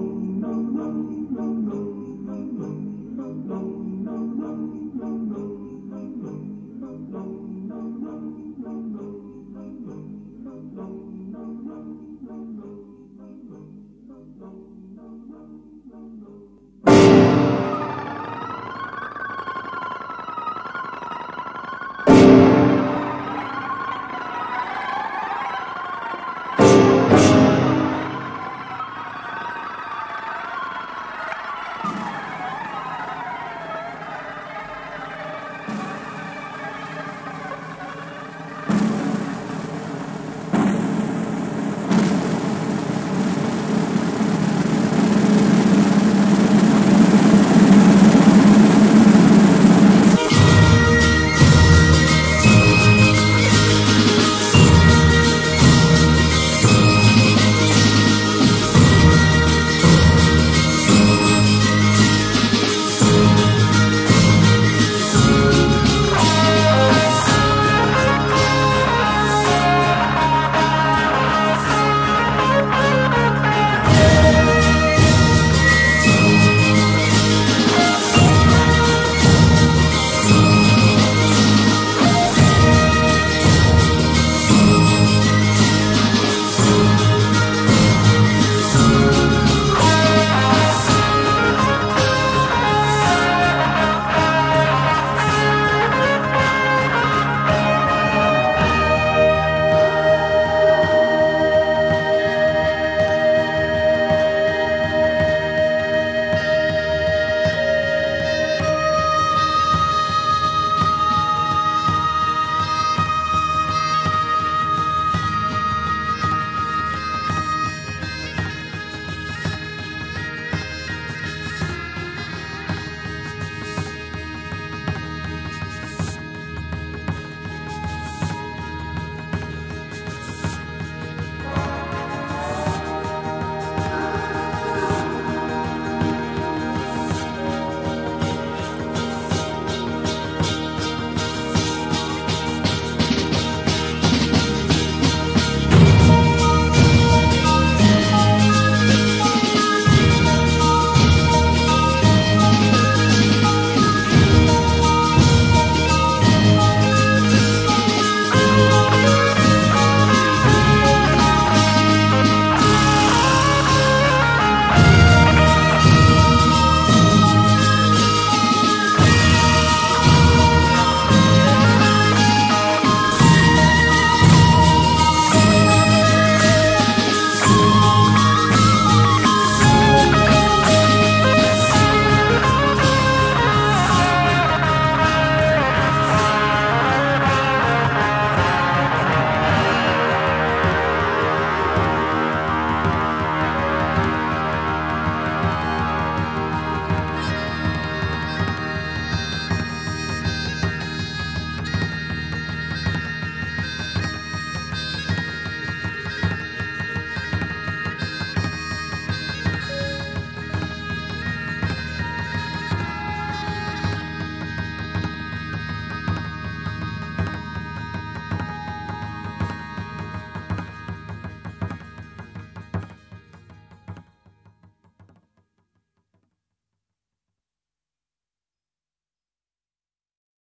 No.